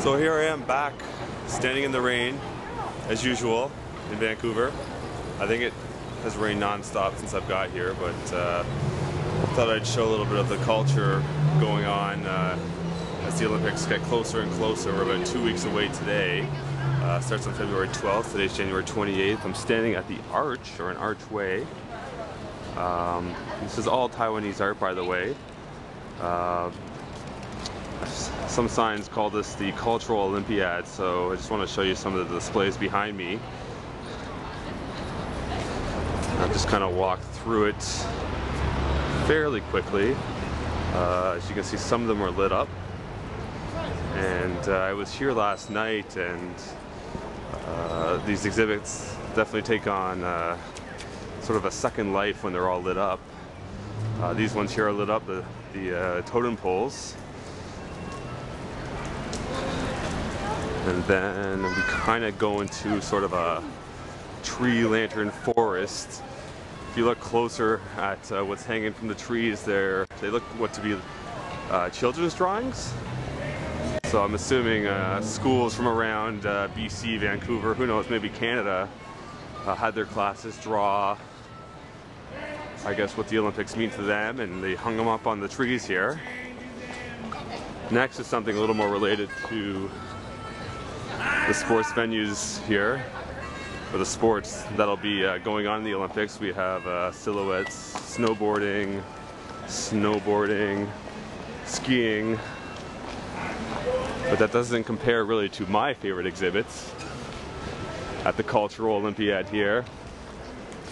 So here I am back, standing in the rain, as usual, in Vancouver. I think it has rained non-stop since I've got here, but I thought I'd show a little bit of the culture going on as the Olympics get closer and closer. We're about 2 weeks away today. Starts on February 12th, today's January 28th. I'm standing at the arch, or an archway. This is all Taiwanese art, by the way. Some signs call this the Cultural Olympiad, so I just want to show you some of the displays behind me. I'll just kind of walk through it fairly quickly. As you can see, some of them are lit up. And I was here last night, and these exhibits definitely take on sort of a second life when they're all lit up. These ones here are lit up, the totem poles. And then we kind of go into sort of a tree lantern forest. If you look closer at what's hanging from the trees there, they look what to be children's drawings. So I'm assuming schools from around BC, Vancouver, who knows, maybe Canada, had their classes draw, I guess, what the Olympics mean to them, and they hung them up on the trees here. Next is something a little more related to the sports venues here, or the sports that'll be going on in the Olympics. We have silhouettes, snowboarding, skiing, but that doesn't compare really to my favorite exhibits at the Cultural Olympiad here.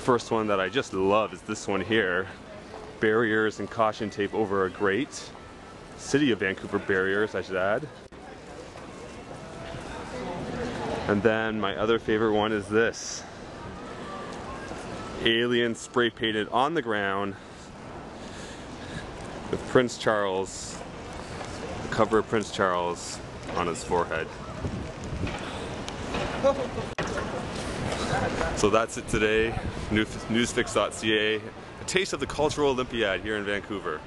First one that I just love is this one here. Barriers and caution tape over a grate. City of Vancouver barriers, I should add. And then my other favorite one is this. Aliens spray painted on the ground with Prince Charles, the cover of Prince Charles on his forehead. So that's it today. Newsfix.ca. A taste of the Cultural Olympiad here in Vancouver.